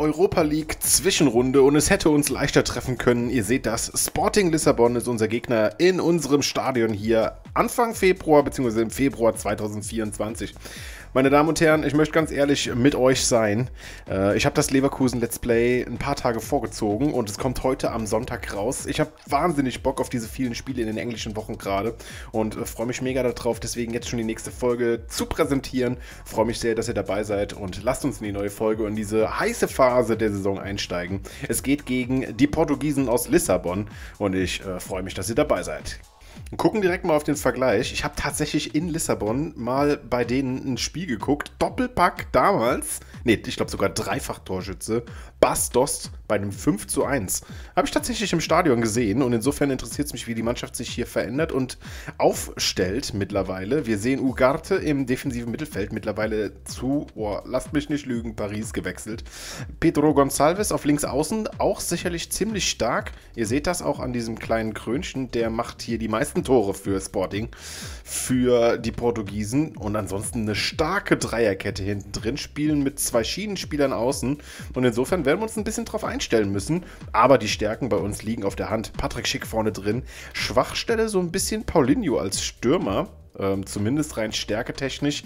Europa League Zwischenrunde und es hätte uns leichter treffen können. Ihr seht das, Sporting Lissabon ist unser Gegner in unserem Stadion hier Anfang Februar bzw. im Februar 2024. Meine Damen und Herren, ich möchte ganz ehrlich mit euch sein. Ich habe das Leverkusen Let's Play ein paar Tage vorgezogen und es kommt heute am Sonntag raus. Ich habe wahnsinnig Bock auf diese vielen Spiele in den englischen Wochen gerade und freue mich mega darauf, deswegen jetzt schon die nächste Folge zu präsentieren. Freue mich sehr, dass ihr dabei seid und lasst uns in die neue Folge und diese heiße Phase der Saison einsteigen. Es geht gegen die Portugiesen aus Lissabon und ich freue mich, dass ihr dabei seid. Wir gucken direkt mal auf den Vergleich. Ich habe tatsächlich in Lissabon mal bei denen ein Spiel geguckt. Doppelpack damals. Ne, ich glaube sogar Dreifach-Torschütze. Bastos bei einem 5:1. Habe ich tatsächlich im Stadion gesehen und insofern interessiert es mich, wie die Mannschaft sich hier verändert und aufstellt mittlerweile. Wir sehen Ugarte im defensiven Mittelfeld mittlerweile zu, lasst mich nicht lügen, Paris gewechselt. Pedro González auf links außen, auch sicherlich ziemlich stark. Ihr seht das auch an diesem kleinen Krönchen, der macht hier die meisten Tore für Sporting, für die Portugiesen und ansonsten eine starke Dreierkette hinten drin, spielen mit zwei Schienenspielern außen und insofern werden wir uns ein bisschen drauf einstellen müssen, aber die Stärken bei uns liegen auf der Hand. Patrick Schick vorne drin, Schwachstelle so ein bisschen Paulinho als Stürmer, zumindest rein stärketechnisch.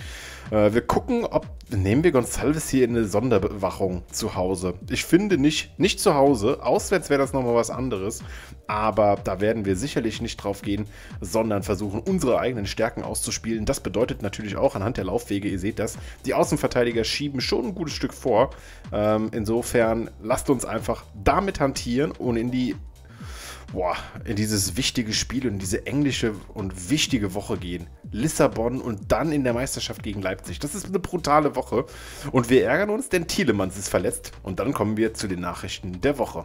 Wir gucken, ob nehmen wir González hier in eine Sonderbewachung zu Hause. Ich finde nicht zu Hause, auswärts wäre das nochmal was anderes, aber da werden wir sicherlich nicht drauf gehen, sondern versuchen, unsere eigenen Stärken auszuspielen. Das bedeutet natürlich auch anhand der Laufwege, ihr seht das, die Außenverteidiger schieben schon ein gutes Stück vor. Insofern lasst uns einfach damit hantieren und in dieses wichtige Spiel und diese englische und wichtige Woche gehen. Lissabon und dann in der Meisterschaft gegen Leipzig. Das ist eine brutale Woche und wir ärgern uns, denn Tielemans ist verletzt und dann kommen wir zu den Nachrichten der Woche.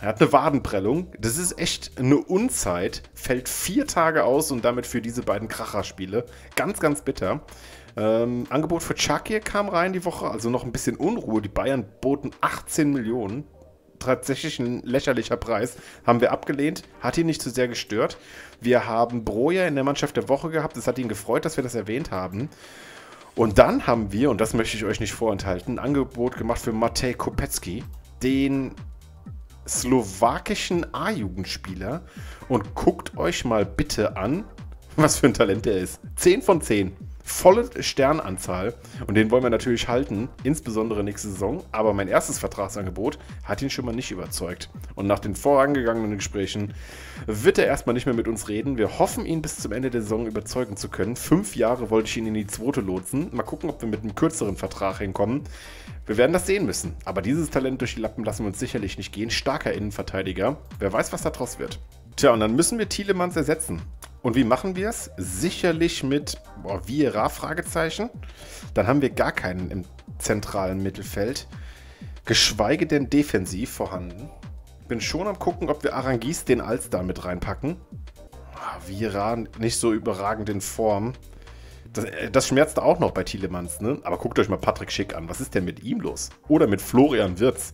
Er hat eine Wadenprellung, das ist echt eine Unzeit, fällt 4 Tage aus und damit für diese beiden Kracherspiele. Ganz, ganz bitter. Angebot für Chakir kam rein die Woche, also noch ein bisschen Unruhe. Die Bayern boten 18 Millionen. Tatsächlich ein lächerlicher Preis, haben wir abgelehnt, hat ihn nicht zu sehr gestört. Wir haben Broja in der Mannschaft der Woche gehabt, es hat ihn gefreut, dass wir das erwähnt haben. Und dann haben wir, und das möchte ich euch nicht vorenthalten, ein Angebot gemacht für Matej Kopecky, den slowakischen A-Jugendspieler. Und guckt euch mal bitte an, was für ein Talent er ist. 10 von 10. Volle Sternanzahl und den wollen wir natürlich halten, insbesondere nächste Saison, aber mein erstes Vertragsangebot hat ihn schon mal nicht überzeugt und nach den vorangegangenen Gesprächen wird er erstmal nicht mehr mit uns reden. Wir hoffen, ihn bis zum Ende der Saison überzeugen zu können. 5 Jahre wollte ich ihn in die zweite lotsen, mal gucken, ob wir mit einem kürzeren Vertrag hinkommen. Wir werden das sehen müssen, aber dieses Talent durch die Lappen lassen wir uns sicherlich nicht gehen. Starker Innenverteidiger, wer weiß, was da draus wird. Tja, und dann müssen wir Tielemans ersetzen. Und wie machen wir es? Sicherlich mit Viera? Fragezeichen. Dann haben wir gar keinen im zentralen Mittelfeld, geschweige denn defensiv vorhanden. Bin schon am gucken, ob wir Aránguiz den Alster mit reinpacken. Viera nicht so überragend in Form. Das schmerzt auch noch bei Tielemans, ne? Aber guckt euch mal Patrick Schick an. Was ist denn mit ihm los? Oder mit Florian Wirtz.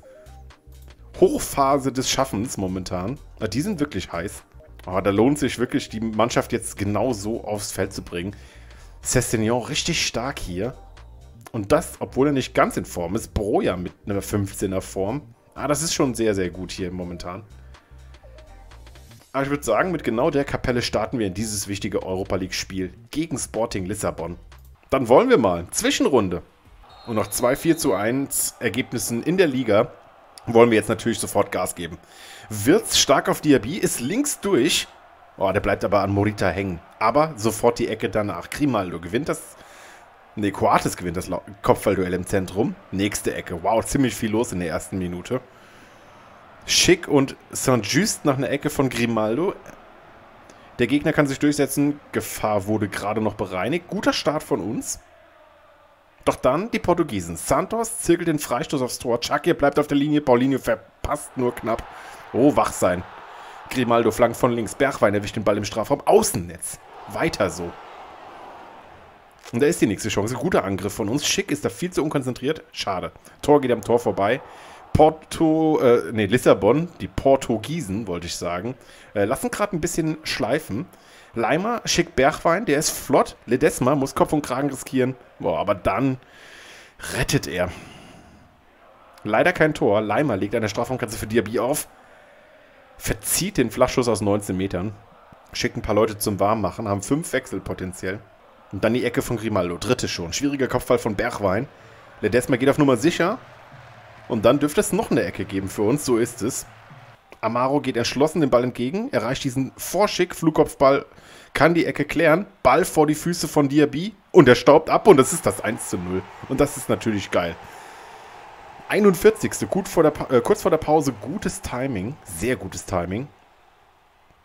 Hochphase des Schaffens momentan. Na, die sind wirklich heiß. Oh, da lohnt sich wirklich, die Mannschaft jetzt genau so aufs Feld zu bringen. Sessegnon richtig stark hier. Und das, obwohl er nicht ganz in Form ist. Broja mit einer 15er Form. Ah, das ist schon sehr, sehr gut hier momentan. Aber ich würde sagen, mit genau der Kapelle starten wir in dieses wichtige Europa League-Spiel gegen Sporting Lissabon. Dann wollen wir mal. Zwischenrunde. Und nach 2 4:1 Ergebnissen in der Liga wollen wir jetzt natürlich sofort Gas geben. Wirtz stark auf Diaby, ist links durch. Oh, der bleibt aber an Morita hängen. Aber sofort die Ecke danach. Grimaldo gewinnt das... Ne, Coates gewinnt das Kopfballduell im Zentrum. Nächste Ecke. Wow, ziemlich viel los in der ersten Minute. Schick und Saint-Just nach einer Ecke von Grimaldo. Der Gegner kann sich durchsetzen. Gefahr wurde gerade noch bereinigt. Guter Start von uns. Doch dann die Portugiesen. Santos zirkelt den Freistoß aufs Tor. Chakir bleibt auf der Linie. Paulinho verpasst nur knapp. Oh, wach sein. Grimaldo flankt von links. Bergwein erwischt den Ball im Strafraum. Außennetz. Weiter so. Und da ist die nächste Chance. Guter Angriff von uns. Schick ist da viel zu unkonzentriert. Schade. Tor geht am Tor vorbei. Lissabon. Die Portugiesen, wollte ich sagen. Lassen gerade ein bisschen schleifen. Leimer schickt Bergwein, der ist flott. Ledesma muss Kopf und Kragen riskieren. Boah, aber dann rettet er. Leider kein Tor. Leimer legt an der Strafraumgrenze für Diaby auf. Verzieht den Flachschuss aus 19 Metern. Schickt ein paar Leute zum Warmmachen. Haben 5 Wechsel potenziell. Und dann die Ecke von Grimaldo. Dritte schon. Schwieriger Kopfball von Bergwein. Ledesma geht auf Nummer sicher. Und dann dürfte es noch eine Ecke geben für uns. So ist es. Amaro geht entschlossen dem Ball entgegen. Erreicht diesen Vorschick. Flugkopfball kann die Ecke klären. Ball vor die Füße von Diaby. Und er staubt ab. Und das ist das 1:0. Und das ist natürlich geil. 41. Kurz vor der Pause. Gutes Timing. Sehr gutes Timing.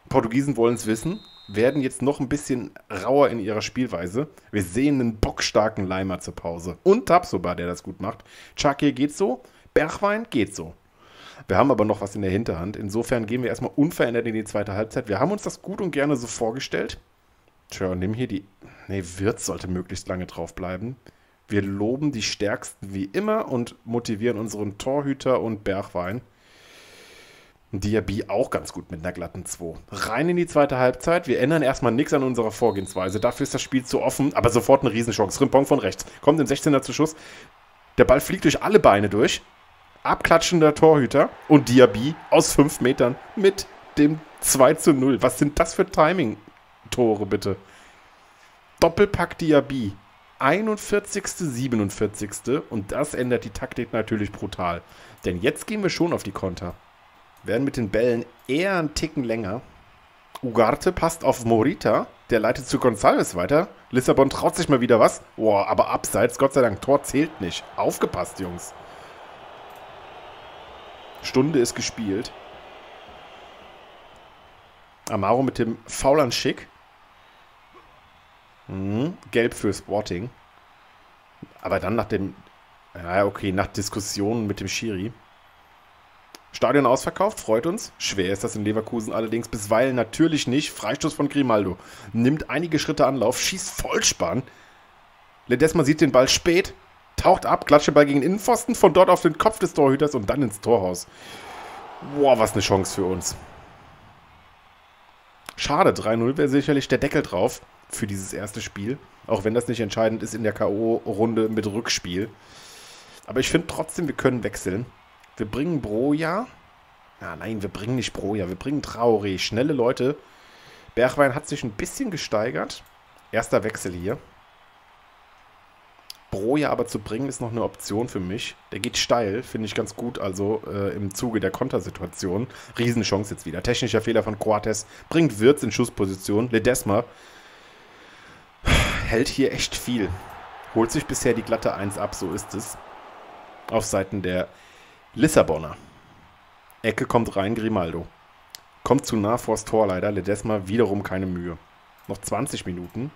Portugiesen wollen es wissen. Werden jetzt noch ein bisschen rauer in ihrer Spielweise. Wir sehen einen bockstarken Leimer zur Pause. Und Tapsoba, der das gut macht. Chakir geht so. Bergwein geht so. Wir haben aber noch was in der Hinterhand. Insofern gehen wir erstmal unverändert in die zweite Halbzeit. Wir haben uns das gut und gerne so vorgestellt. Tja, nimm hier die... Ne, Wirtz sollte möglichst lange drauf bleiben. Wir loben die Stärksten wie immer und motivieren unseren Torhüter und Bergwein. Diaby auch ganz gut mit einer glatten 2. Rein in die zweite Halbzeit. Wir ändern erstmal nichts an unserer Vorgehensweise. Dafür ist das Spiel zu offen, aber sofort eine Riesenchance. Frimpong von rechts. Kommt im 16er zu Schuss. Der Ball fliegt durch alle Beine durch. Abklatschender Torhüter und Diaby aus 5 Metern mit dem 2:0. Was sind das für Timing-Tore, bitte? Doppelpack Diaby. 41., 47. Und das ändert die Taktik natürlich brutal. Denn jetzt gehen wir schon auf die Konter. Werden mit den Bällen eher einen Ticken länger. Ugarte passt auf Morita. Der leitet zu González weiter. Lissabon traut sich mal wieder was. Boah, aber abseits, Gott sei Dank, Tor zählt nicht. Aufgepasst, Jungs. Stunde ist gespielt. Amaro mit dem Foul an Schick. Gelb für Sporting. Aber dann nach dem... Ja, okay, nach Diskussionen mit dem Schiri. Stadion ausverkauft, freut uns. Schwer ist das in Leverkusen allerdings bisweilen natürlich nicht. Freistoß von Grimaldo. Nimmt einige Schritte Anlauf, schießt Vollspann. Ledesma sieht den Ball spät. Taucht ab, klatscht Ball gegen den Innenpfosten, von dort auf den Kopf des Torhüters und dann ins Torhaus. Boah, was eine Chance für uns. Schade, 3:0 wäre sicherlich der Deckel drauf für dieses erste Spiel. Auch wenn das nicht entscheidend ist in der K.O.-Runde mit Rückspiel. Aber ich finde trotzdem, wir können wechseln. Wir bringen Broja. Ah, nein, wir bringen nicht Broja, wir bringen Traoré. Schnelle Leute. Bergwein hat sich ein bisschen gesteigert. Erster Wechsel hier. Broja aber zu bringen, ist noch eine Option für mich. Der geht steil, finde ich ganz gut, also im Zuge der Kontersituation. Riesenchance jetzt wieder. Technischer Fehler von Coates. Bringt Wirtz in Schussposition. Ledesma hält hier echt viel. Holt sich bisher die glatte 1 ab, so ist es. Auf Seiten der Lissabonner. Ecke kommt rein, Grimaldo. Kommt zu nah vors Tor leider. Ledesma wiederum keine Mühe. Noch 20 Minuten.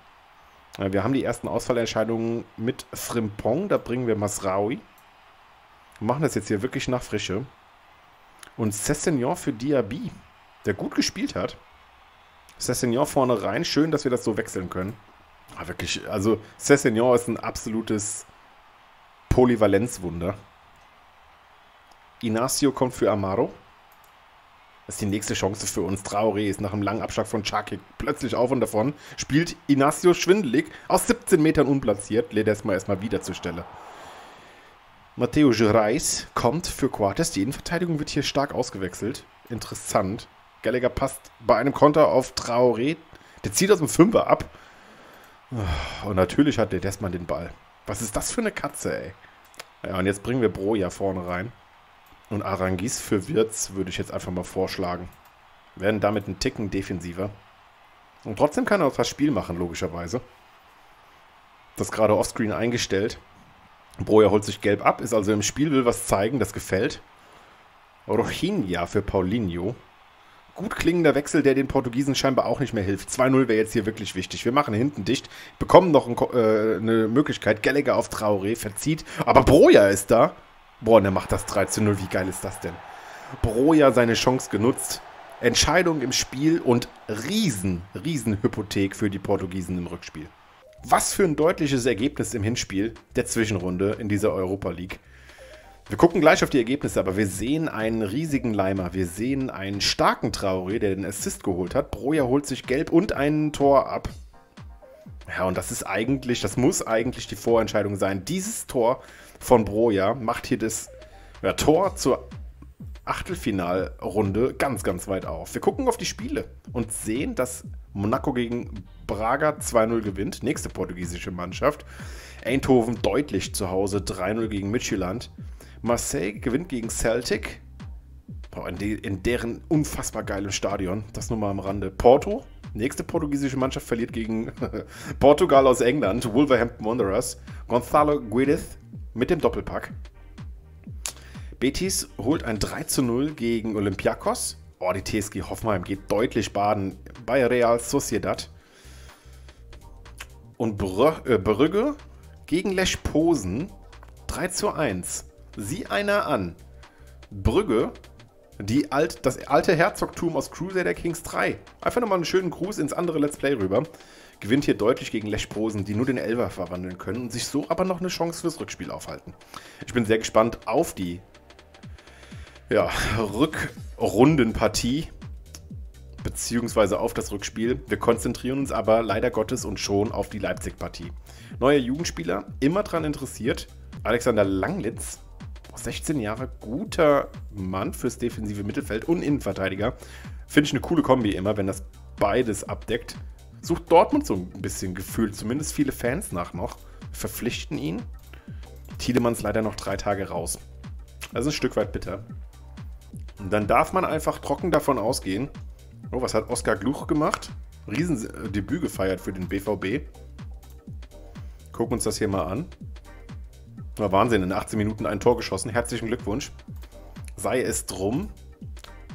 Wir haben die ersten Ausfallerscheinungen mit Frimpong. Da bringen wir Masraoui. Wir machen das jetzt hier wirklich nach Frische. Und Sessegnon für Diaby, der gut gespielt hat. Sessegnon vorne rein. Schön, dass wir das so wechseln können. Aber wirklich, also Sessegnon ist ein absolutes Polyvalenzwunder. Inacio kommt für Amaro. Das ist die nächste Chance für uns. Traoré ist nach einem langen Abschlag von Chakir plötzlich auf und davon. Spielt Inacio schwindelig. Aus 17 Metern unplatziert. Ledesma erstmal wieder zur Stelle. Mateo Gerais kommt für Coates. Die Innenverteidigung wird hier stark ausgewechselt. Interessant. Gallagher passt bei einem Konter auf Traoré. Der zieht aus dem Fünfer ab. Und natürlich hat Ledesma den Ball. Was ist das für eine Katze, ey? Ja, und jetzt bringen wir Broja vorne rein. Und Aránguiz für Wirtz würde ich jetzt einfach mal vorschlagen. Werden damit einen Ticken defensiver. Und trotzdem kann er auch das Spiel machen, logischerweise. Das gerade offscreen eingestellt. Broja holt sich gelb ab, ist also im Spiel, will was zeigen, das gefällt. Rohinha für Paulinho. Gut klingender Wechsel, der den Portugiesen scheinbar auch nicht mehr hilft. 2:0 wäre jetzt hier wirklich wichtig. Wir machen hinten dicht, bekommen noch eine Möglichkeit. Gallagher auf Traoré, verzieht. Aber Broja ist da. Boah, und er macht das 3:0. Wie geil ist das denn? Broja seine Chance genutzt. Entscheidung im Spiel und Riesenhypothek für die Portugiesen im Rückspiel. Was für ein deutliches Ergebnis im Hinspiel der Zwischenrunde in dieser Europa League. Wir gucken gleich auf die Ergebnisse, aber wir sehen einen riesigen Leimer. Wir sehen einen starken Traoré, der den Assist geholt hat. Broja holt sich gelb und ein Tor ab. Ja, und das ist eigentlich, das muss eigentlich die Vorentscheidung sein. Dieses Tor von Broja macht hier das Ja, Tor zur Achtelfinalrunde ganz, ganz weit auf. Wir gucken auf die Spiele und sehen, dass Monaco gegen Braga 2-0 gewinnt. Nächste portugiesische Mannschaft. Eindhoven deutlich zu Hause 3-0 gegen Midtjylland. Marseille gewinnt gegen Celtic. In deren unfassbar geiles Stadion. Das nur mal am Rande. Porto, nächste portugiesische Mannschaft, verliert gegen Portugal aus England. Wolverhampton Wanderers. Gonzalo Guedes mit dem Doppelpack. Betis holt ein 3-0 gegen Olympiakos. Oh, die TSG Hoffenheim geht deutlich baden bei Real Sociedad. Und Brügge gegen Lech Posen 3-1. Sieh einer an. Brügge, das alte Herzogtum aus Crusader Kings 3. Einfach nochmal einen schönen Gruß ins andere Let's Play rüber. Gewinnt hier deutlich gegen Lech Posen, die nur den Elfer verwandeln können und sich so aber noch eine Chance fürs Rückspiel aufhalten. Ich bin sehr gespannt auf die Rückrundenpartie, beziehungsweise auf das Rückspiel. Wir konzentrieren uns aber leider Gottes und schon auf die Leipzig-Partie. Neue Jugendspieler, immer dran interessiert. Alexander Langlitz, 16 Jahre, guter Mann fürs defensive Mittelfeld und Innenverteidiger. Finde ich eine coole Kombi immer, wenn das beides abdeckt. Sucht Dortmund so ein bisschen gefühlt, zumindest viele Fans nach noch. Verpflichten ihn. Tielemans leider noch 3 Tage raus. Also ein Stück weit bitter. Und dann darf man einfach trocken davon ausgehen. Oh, was hat Oskar Gluch gemacht? Riesendebüt gefeiert für den BVB. Gucken uns das hier mal an. Na, Wahnsinn, in 18 Minuten ein Tor geschossen. Herzlichen Glückwunsch. Sei es drum.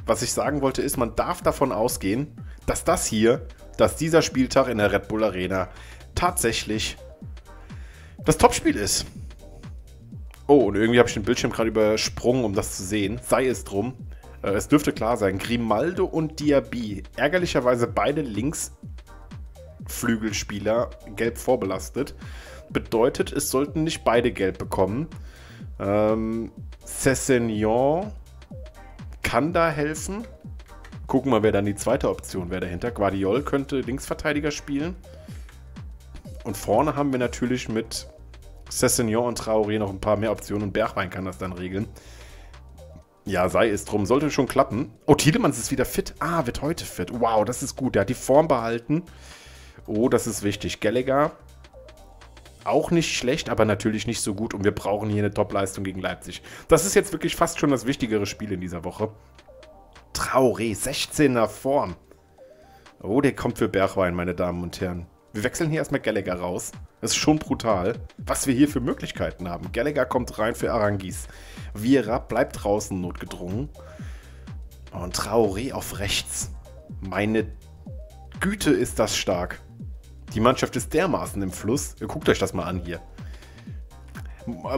Was ich sagen wollte ist, man darf davon ausgehen, dass dieser Spieltag in der Red Bull Arena tatsächlich das Topspiel ist. Oh, und irgendwie habe ich den Bildschirm gerade übersprungen, um das zu sehen. Sei es drum. Es dürfte klar sein. Grimaldo und Diaby. Ärgerlicherweise beide Linksflügelspieler gelb vorbelastet. Bedeutet, es sollten nicht beide gelb bekommen. Sessegnon kann da helfen. Gucken wir, wer dann die zweite Option wäre dahinter. Guardiol könnte Linksverteidiger spielen. Und vorne haben wir natürlich mit Sessegnon und Traoré noch ein paar mehr Optionen und Bergwein kann das dann regeln. Ja, sei es drum. Sollte schon klappen. Oh, Tielemans ist wieder fit. Ah, wird heute fit. Wow, das ist gut. Der hat die Form behalten. Oh, das ist wichtig. Gallagher auch nicht schlecht, aber natürlich nicht so gut und wir brauchen hier eine Top-Leistung gegen Leipzig. Das ist jetzt wirklich fast schon das wichtigere Spiel in dieser Woche. Traoré, 16er Form. Oh, der kommt für Bergwein, meine Damen und Herren. Wir wechseln hier erstmal Gallagher raus. Das ist schon brutal, was wir hier für Möglichkeiten haben. Gallagher kommt rein für Aránguiz. Viera bleibt draußen notgedrungen. Und Traoré auf rechts. Meine Güte, ist das stark. Die Mannschaft ist dermaßen im Fluss. Guckt euch das mal an hier.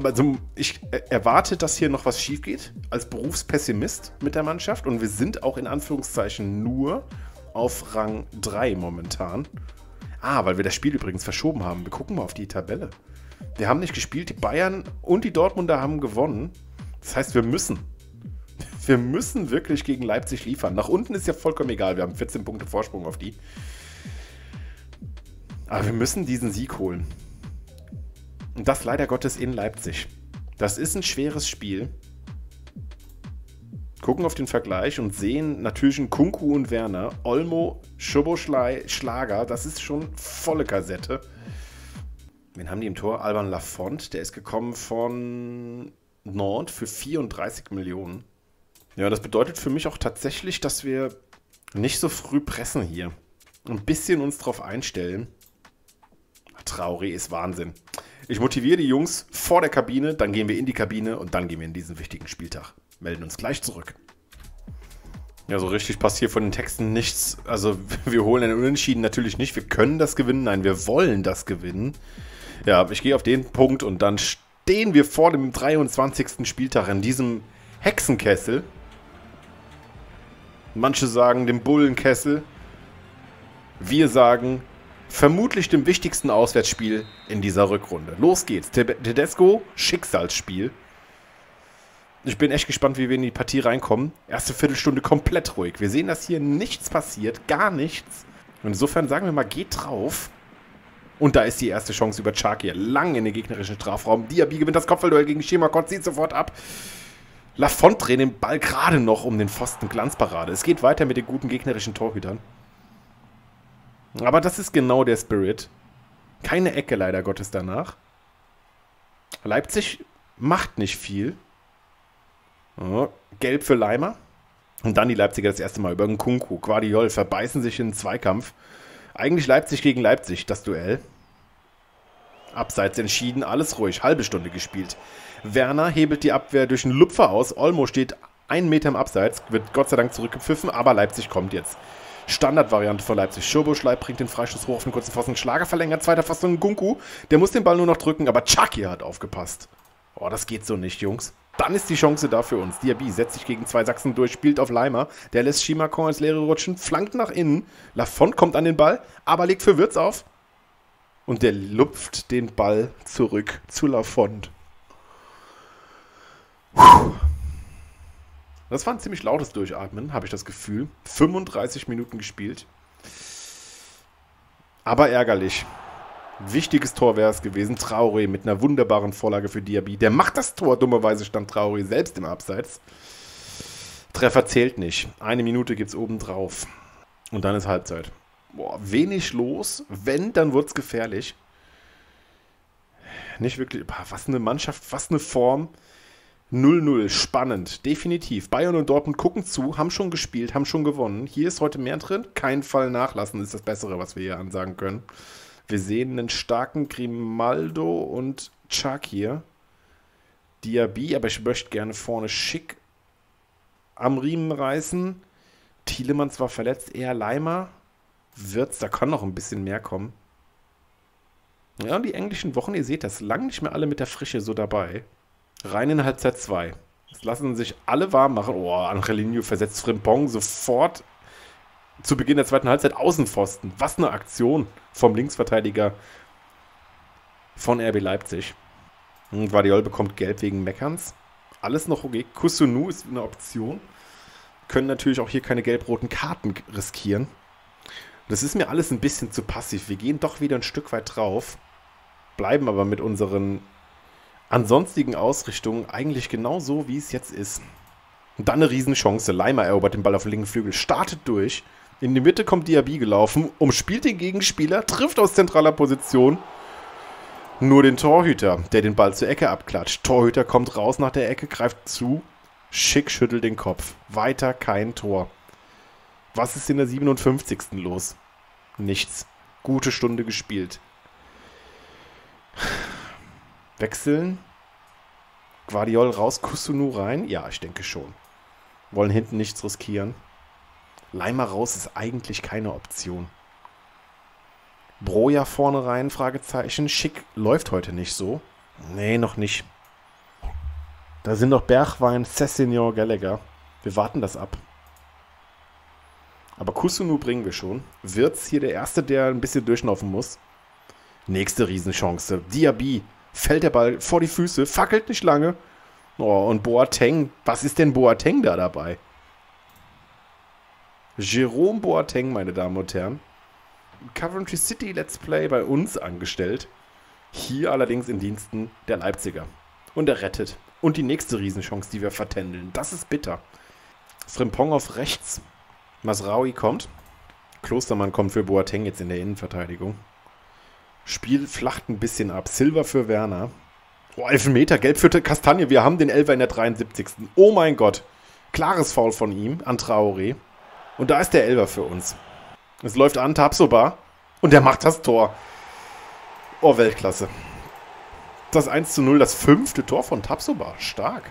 Also ich erwarte, dass hier noch was schief geht als Berufspessimist mit der Mannschaft. Und wir sind auch in Anführungszeichen nur auf Rang 3 momentan. Ah, weil wir das Spiel übrigens verschoben haben. Wir gucken mal auf die Tabelle. Wir haben nicht gespielt, die Bayern und die Dortmunder haben gewonnen. Das heißt, wir müssen wirklich gegen Leipzig liefern. Nach unten ist ja vollkommen egal, wir haben 14 Punkte Vorsprung auf die. Aber wir müssen diesen Sieg holen. Und das leider Gottes in Leipzig. Das ist ein schweres Spiel. Gucken auf den Vergleich und sehen natürlich Nkunku und Werner, Olmo, Szoboszlai, Schlager. Das ist schon volle Kassette. Wen haben die im Tor? Alban Lafont. Der ist gekommen von Nantes für 34 Millionen. Ja, das bedeutet für mich auch tatsächlich, dass wir nicht so früh pressen hier. Ein bisschen uns drauf einstellen. Traoré ist Wahnsinn. Ich motiviere die Jungs vor der Kabine, dann gehen wir in die Kabine und dann gehen wir in diesen wichtigen Spieltag. Melden uns gleich zurück. Ja, so richtig passt hier von den Texten nichts. Also wir holen einen Unentschieden natürlich nicht. Wir können das gewinnen. Nein, wir wollen das gewinnen. Ja, ich gehe auf den Punkt und dann stehen wir vor dem 23. Spieltag in diesem Hexenkessel. Manche sagen dem Bullenkessel. Wir sagen vermutlich dem wichtigsten Auswärtsspiel in dieser Rückrunde. Los geht's. Tedesco, Schicksalsspiel. Ich bin echt gespannt, wie wir in die Partie reinkommen. Erste Viertelstunde komplett ruhig. Wir sehen, dass hier nichts passiert. Gar nichts. Insofern sagen wir mal, geht drauf. Und da ist die erste Chance über Chakir. Lang in den gegnerischen Strafraum. Diaby gewinnt das Kopfballduell gegen Schema, zieht sofort ab. Lafont dreht den Ball gerade noch um den Pfosten. Glanzparade. Es geht weiter mit den guten gegnerischen Torhütern. Aber das ist genau der Spirit. Keine Ecke leider Gottes danach. Leipzig macht nicht viel. Oh, gelb für Leimer. Und dann die Leipziger das erste Mal über Nkunku. Guardiol verbeißen sich in den Zweikampf. Eigentlich Leipzig gegen Leipzig, das Duell. Abseits entschieden, alles ruhig, halbe Stunde gespielt. Werner hebelt die Abwehr durch einen Lupfer aus. Olmo steht einen Meter im Abseits, wird Gott sei Dank zurückgepfiffen, aber Leipzig kommt jetzt. Standardvariante von Leipzig. Szoboszlai bringt den Freistoß hoch auf den kurzen Pfosten. Schlager verlängert, zweiter Pfosten Nkunku. Der muss den Ball nur noch drücken, aber Chakir hat aufgepasst. Oh, das geht so nicht, Jungs. Dann ist die Chance da für uns. Diaby setzt sich gegen zwei Sachsen durch, spielt auf Leimer. Der lässt Schimacon ins Leere rutschen, flankt nach innen. Lafont kommt an den Ball, aber legt für Wirtz auf. Und der lupft den Ball zurück zu Lafont. Puh. Das war ein ziemlich lautes Durchatmen, habe ich das Gefühl. 35 Minuten gespielt. Aber ärgerlich. Wichtiges Tor wäre es gewesen. Traoré mit einer wunderbaren Vorlage für Diaby. Der macht das Tor. Dummerweise stand Traoré selbst im Abseits. Treffer zählt nicht. Eine Minute gibt es obendrauf. Und dann ist Halbzeit. Boah, wenig los. Wenn, dann wird es gefährlich. Nicht wirklich. Was eine Mannschaft, was eine Form. 0-0, spannend, definitiv. Bayern und Dortmund gucken zu, haben schon gespielt, haben schon gewonnen. Hier ist heute mehr drin, kein Fall nachlassen ist das Bessere, was wir hier ansagen können. Wir sehen einen starken Grimaldo und Chakir. Diaby, aber ich möchte gerne vorne Schick am Riemen reißen. Tielemans war verletzt, eher Leimer. Wirtz, da kann noch ein bisschen mehr kommen. Ja, und die englischen Wochen, ihr seht das, lang nicht mehr alle mit der Frische so dabei. Rein in Halbzeit 2. Jetzt lassen sich alle warm machen. Oh, Angelino versetzt Frimpong sofort zu Beginn der zweiten Halbzeit Außenpfosten. Was eine Aktion vom Linksverteidiger von RB Leipzig. Guardiol bekommt Gelb wegen Meckerns. Alles noch okay. Kusunu ist eine Option. Können natürlich auch hier keine gelb-roten Karten riskieren. Das ist mir alles ein bisschen zu passiv. Wir gehen doch wieder ein Stück weit drauf. Bleiben aber mit unseren ansonstigen Ausrichtungen eigentlich genau so, wie es jetzt ist. Und dann eine Riesenchance. Leimer erobert den Ball auf den linken Flügel, startet durch. In die Mitte kommt Diaby gelaufen, umspielt den Gegenspieler, trifft aus zentraler Position nur den Torhüter, der den Ball zur Ecke abklatscht. Torhüter kommt raus nach der Ecke, greift zu. Schick schüttelt den Kopf. Weiter kein Tor. Was ist in der 57. los? Nichts. Gute Stunde gespielt. Wechseln. Guardiol raus, Kusunu rein. Ja, ich denke schon. Wollen hinten nichts riskieren. Leimer raus ist eigentlich keine Option. Broja vorne rein, Fragezeichen. Schick läuft heute nicht so. Nee, noch nicht. Da sind noch Bergwein, Sessegnon, Gallagher. Wir warten das ab. Aber Kusunu bringen wir schon. Wirtz hier der Erste, der ein bisschen durchlaufen muss. Nächste Riesenchance. Diaby. Fällt der Ball vor die Füße, fackelt nicht lange. Oh, und Boateng, was ist denn Boateng da dabei? Jerome Boateng, meine Damen und Herren. Coventry City Let's Play bei uns angestellt. Hier allerdings in Diensten der Leipziger. Und er rettet. Und die nächste Riesenchance, die wir vertändeln. Das ist bitter. Frimpong auf rechts. Masraoui kommt. Klostermann kommt für Boateng jetzt in der Innenverteidigung. Spiel flacht ein bisschen ab. Silber für Werner. Oh, Elfmeter, gelb für Kastanie. Wir haben den Elfer in der 73. Oh mein Gott. Klares Foul von ihm an Traoré. Und da ist der Elfer für uns. Es läuft an Tapsoba. Und der macht das Tor. Oh, Weltklasse. Das 1:0, das 5. Tor von Tapsoba. Stark.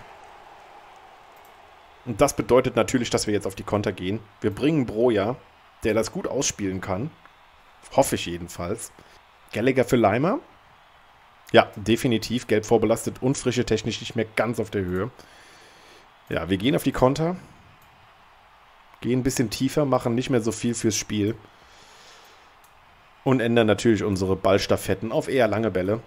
Und das bedeutet natürlich, dass wir jetzt auf die Konter gehen. Wir bringen Broja, der das gut ausspielen kann. Hoffe ich jedenfalls. Gallagher für Leimer. Ja, definitiv. Gelb vorbelastet und Frische technisch nicht mehr ganz auf der Höhe. Ja, wir gehen auf die Konter. Gehen ein bisschen tiefer, machen nicht mehr so viel fürs Spiel. Und ändern natürlich unsere Ballstaffetten auf eher lange Bälle.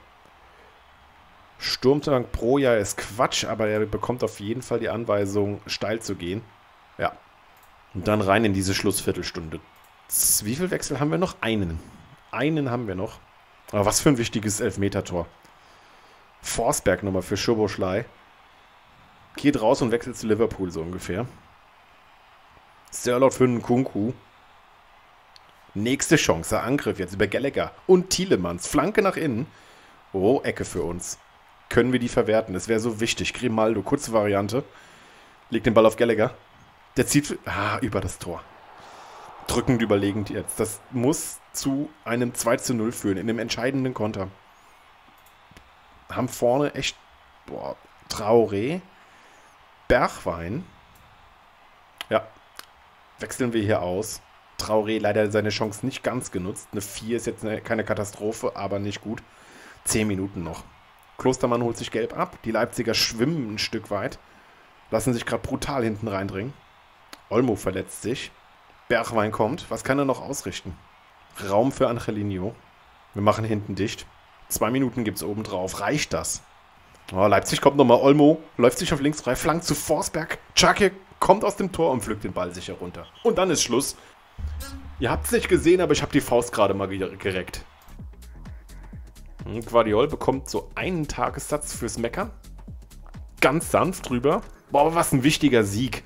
Sturmtank Broja ist Quatsch, aber er bekommt auf jeden Fall die Anweisung, steil zu gehen. Ja. Und dann rein in diese Schlussviertelstunde. Wie viel Wechsel haben wir noch? Einen. Einen haben wir noch. Aber was für ein wichtiges Elfmetertor. Forsberg nochmal für Szoboszlai. geht raus und wechselt zu Liverpool so ungefähr. Sörlot für Nkunku. Nächste Chance, Angriff jetzt über Gallagher und Tielemans. Flanke nach innen. Oh, Ecke für uns. Können wir die verwerten? Das wäre so wichtig. Grimaldo, kurze Variante. Legt den Ball auf Gallagher. Der zieht über das Tor. Drückend überlegend jetzt. Das muss zu einem 2:0 führen, in dem entscheidenden Konter. Haben vorne echt, boah, Traoré, Bergwein. Ja, wechseln wir hier aus. Traoré leider seine Chance nicht ganz genutzt. Eine 4 ist jetzt keine Katastrophe, aber nicht gut. 10 Minuten noch. Klostermann holt sich gelb ab. Die Leipziger schwimmen ein Stück weit. Lassen sich gerade brutal hinten reindringen. Olmo verletzt sich. Bergwein kommt. Was kann er noch ausrichten? Raum für Angelino. Wir machen hinten dicht. 2 Minuten gibt es obendrauf. Reicht das? Oh, Leipzig kommt nochmal. Olmo läuft sich auf links frei. Flankt zu Forsberg. Chakir kommt aus dem Tor und pflückt den Ball sicher runter. Und dann ist Schluss. Ihr habt es nicht gesehen, aber ich habe die Faust gerade mal gereckt. Guardiol bekommt so einen Tagessatz fürs Meckern. Ganz sanft drüber. Boah, was ein wichtiger Sieg.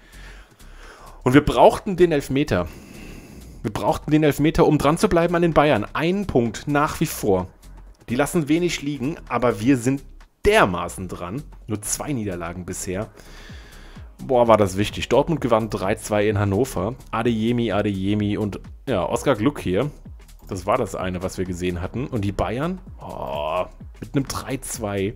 Und wir brauchten den Elfmeter. Wir brauchten den Elfmeter, um dran zu bleiben an den Bayern. Einen Punkt nach wie vor. Die lassen wenig liegen, aber wir sind dermaßen dran. Nur 2 Niederlagen bisher. Boah, war das wichtig. Dortmund gewann 3:2 in Hannover. Adeyemi und ja, Oskar Gluck hier. Das war das eine, was wir gesehen hatten. Und die Bayern, oh, mit einem 3:2.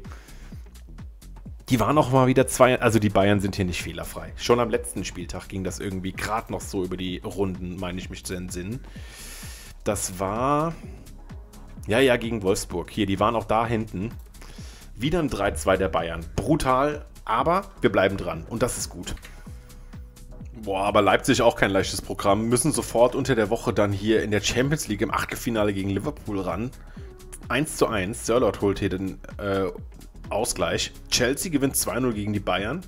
Die waren auch mal wieder zwei. Also die Bayern sind hier nicht fehlerfrei. Schon am letzten Spieltag ging das irgendwie gerade noch so über die Runden, meine ich mich zu entsinnen. Das war, ja, gegen Wolfsburg. Hier, die waren auch da hinten. Wieder ein 3:2 der Bayern. Brutal, aber wir bleiben dran. Und das ist gut. Boah, aber Leipzig auch kein leichtes Programm. Müssen sofort unter der Woche dann hier in der Champions League im Achtelfinale gegen Liverpool ran. 1:1. Sörlot holt hier den Ausgleich. Chelsea gewinnt 2:0 gegen die Bayern.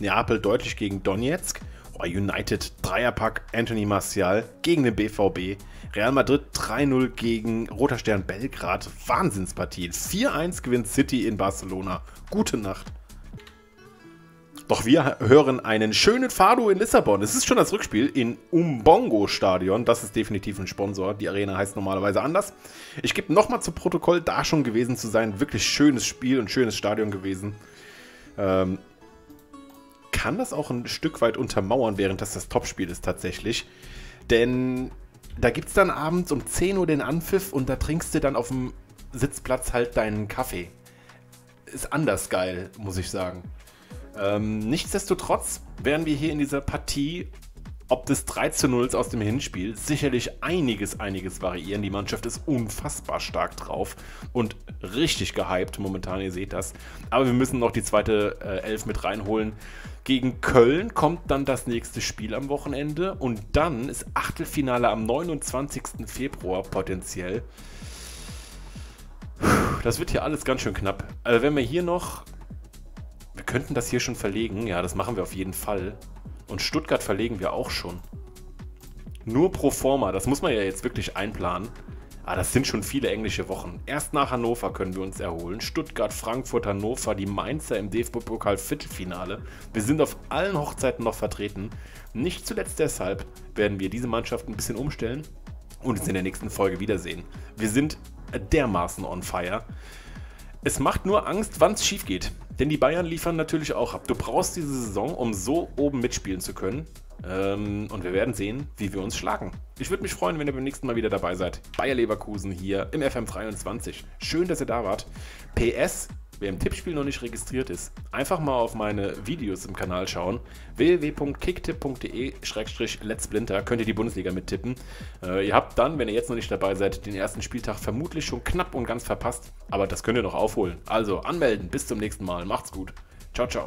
Neapel deutlich gegen Donetsk. Oh, United, Dreierpack, Anthony Martial gegen den BVB. Real Madrid 3:0 gegen Roter Stern Belgrad. Wahnsinnspartie. 4:1 gewinnt City in Barcelona. Gute Nacht. Doch wir hören einen schönen Fado in Lissabon. Es ist schon das Rückspiel in Umbongo-Stadion. Das ist definitiv ein Sponsor. Die Arena heißt normalerweise anders. Ich gebe nochmal zu Protokoll, da schon gewesen zu sein. Wirklich schönes Spiel und schönes Stadion gewesen. Kann das auch ein Stück weit untermauern, während das Topspiel ist tatsächlich. Denn da gibt es dann abends um 10 Uhr den Anpfiff und da trinkst du dann auf dem Sitzplatz halt deinen Kaffee. Ist anders geil, muss ich sagen. Nichtsdestotrotz werden wir hier in dieser Partie, ob des 3:0 aus dem Hinspiel, sicherlich einiges variieren. Die Mannschaft ist unfassbar stark drauf und richtig gehypt momentan, ihr seht das. Aber wir müssen noch die zweite Elf mit reinholen. Gegen Köln kommt dann das nächste Spiel am Wochenende und dann ist Achtelfinale am 29. Februar potenziell. Das wird hier alles ganz schön knapp. Also wenn wir hier noch... Wir könnten das hier schon verlegen. Ja, das machen wir auf jeden Fall. Und Stuttgart verlegen wir auch schon. Nur pro forma. Das muss man ja jetzt wirklich einplanen. Ah, das sind schon viele englische Wochen. Erst nach Hannover können wir uns erholen. Stuttgart, Frankfurt, Hannover, die Mainzer im DFB-Pokal-Viertelfinale. Wir sind auf allen Hochzeiten noch vertreten. Nicht zuletzt deshalb werden wir diese Mannschaft ein bisschen umstellen und uns in der nächsten Folge wiedersehen. Wir sind dermaßen on fire. Es macht nur Angst, wann es schief geht. Denn die Bayern liefern natürlich auch ab. Du brauchst diese Saison, um so oben mitspielen zu können. Und wir werden sehen, wie wir uns schlagen. Ich würde mich freuen, wenn ihr beim nächsten Mal wieder dabei seid. Bayer Leverkusen hier im FM23. Schön, dass ihr da wart. PS, wer im Tippspiel noch nicht registriert ist, einfach mal auf meine Videos im Kanal schauen. www.kicktipp.de/letzblinter könnt ihr die Bundesliga mittippen. Ihr habt dann, wenn ihr jetzt noch nicht dabei seid, den ersten Spieltag vermutlich schon knapp und ganz verpasst. Aber das könnt ihr noch aufholen. Also anmelden. Bis zum nächsten Mal. Macht's gut. Ciao, ciao.